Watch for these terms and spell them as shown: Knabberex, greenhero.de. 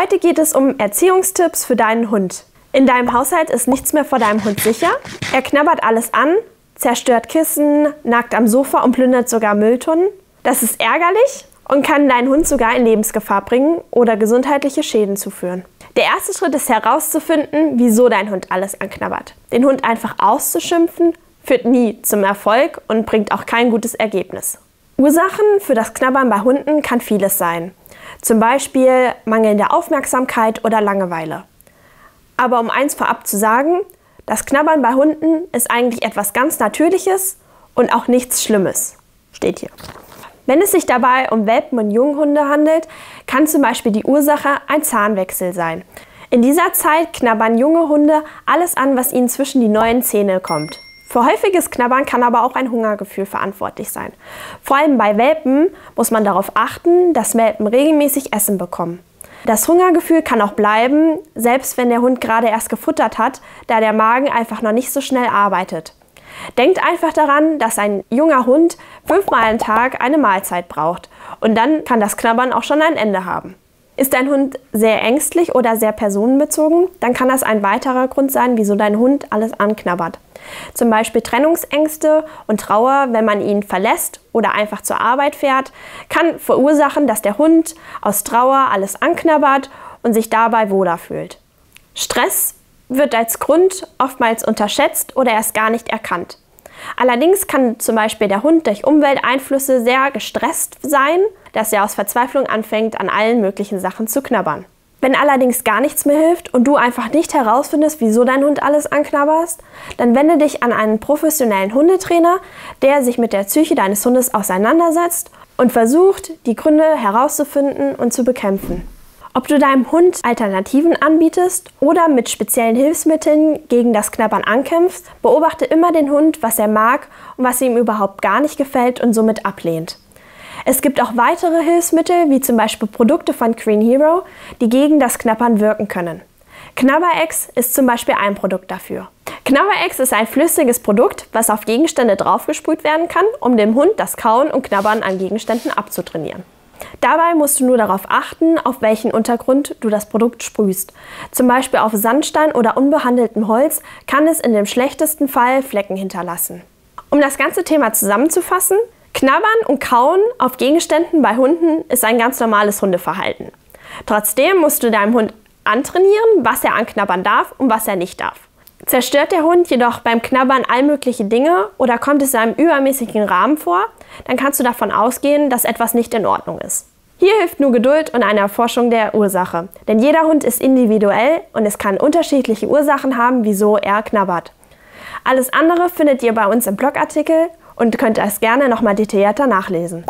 Heute geht es um Erziehungstipps für deinen Hund. In deinem Haushalt ist nichts mehr vor deinem Hund sicher. Er knabbert alles an, zerstört Kissen, nagt am Sofa und plündert sogar Mülltonnen. Das ist ärgerlich und kann deinen Hund sogar in Lebensgefahr bringen oder gesundheitliche Schäden zuführen. Der erste Schritt ist herauszufinden, wieso dein Hund alles anknabbert. Den Hund einfach auszuschimpfen führt nie zum Erfolg und bringt auch kein gutes Ergebnis. Ursachen für das Knabbern bei Hunden kann vieles sein. Zum Beispiel mangelnde Aufmerksamkeit oder Langeweile. Aber um eins vorab zu sagen, das Knabbern bei Hunden ist eigentlich etwas ganz Natürliches und auch nichts Schlimmes. Steht hier. Wenn es sich dabei um Welpen und Junghunde handelt, kann zum Beispiel die Ursache ein Zahnwechsel sein. In dieser Zeit knabbern junge Hunde alles an, was ihnen zwischen die neuen Zähne kommt. Für häufiges Knabbern kann aber auch ein Hungergefühl verantwortlich sein. Vor allem bei Welpen muss man darauf achten, dass Welpen regelmäßig Essen bekommen. Das Hungergefühl kann auch bleiben, selbst wenn der Hund gerade erst gefuttert hat, da der Magen einfach noch nicht so schnell arbeitet. Denkt einfach daran, dass ein junger Hund 5-mal am Tag eine Mahlzeit braucht und dann kann das Knabbern auch schon ein Ende haben. Ist dein Hund sehr ängstlich oder sehr personenbezogen, dann kann das ein weiterer Grund sein, wieso dein Hund alles anknabbert. Zum Beispiel Trennungsängste und Trauer, wenn man ihn verlässt oder einfach zur Arbeit fährt, kann verursachen, dass der Hund aus Trauer alles anknabbert und sich dabei wohler fühlt. Stress wird als Grund oftmals unterschätzt oder erst gar nicht erkannt. Allerdings kann zum Beispiel der Hund durch Umwelteinflüsse sehr gestresst sein, dass er aus Verzweiflung anfängt, an allen möglichen Sachen zu knabbern. Wenn allerdings gar nichts mehr hilft und du einfach nicht herausfindest, wieso dein Hund alles anknabberst, dann wende dich an einen professionellen Hundetrainer, der sich mit der Psyche deines Hundes auseinandersetzt und versucht, die Gründe herauszufinden und zu bekämpfen. Ob du deinem Hund Alternativen anbietest oder mit speziellen Hilfsmitteln gegen das Knabbern ankämpfst, beobachte immer den Hund, was er mag und was ihm überhaupt gar nicht gefällt und somit ablehnt. Es gibt auch weitere Hilfsmittel, wie zum Beispiel Produkte von Green Hero, die gegen das Knabbern wirken können. Knabberex ist zum Beispiel ein Produkt dafür. Knabberex ist ein flüssiges Produkt, was auf Gegenstände draufgesprüht werden kann, um dem Hund das Kauen und Knabbern an Gegenständen abzutrainieren. Dabei musst du nur darauf achten, auf welchen Untergrund du das Produkt sprühst. Zum Beispiel auf Sandstein oder unbehandeltem Holz kann es in dem schlechtesten Fall Flecken hinterlassen. Um das ganze Thema zusammenzufassen, Knabbern und Kauen auf Gegenständen bei Hunden ist ein ganz normales Hundeverhalten. Trotzdem musst du deinem Hund antrainieren, was er anknabbern darf und was er nicht darf. Zerstört der Hund jedoch beim Knabbern all mögliche Dinge oder kommt es einem übermäßigen Rahmen vor, dann kannst du davon ausgehen, dass etwas nicht in Ordnung ist. Hier hilft nur Geduld und eine Erforschung der Ursache, denn jeder Hund ist individuell und es kann unterschiedliche Ursachen haben, wieso er knabbert. Alles andere findet ihr bei uns im Blogartikel und könnt das gerne nochmal detaillierter nachlesen.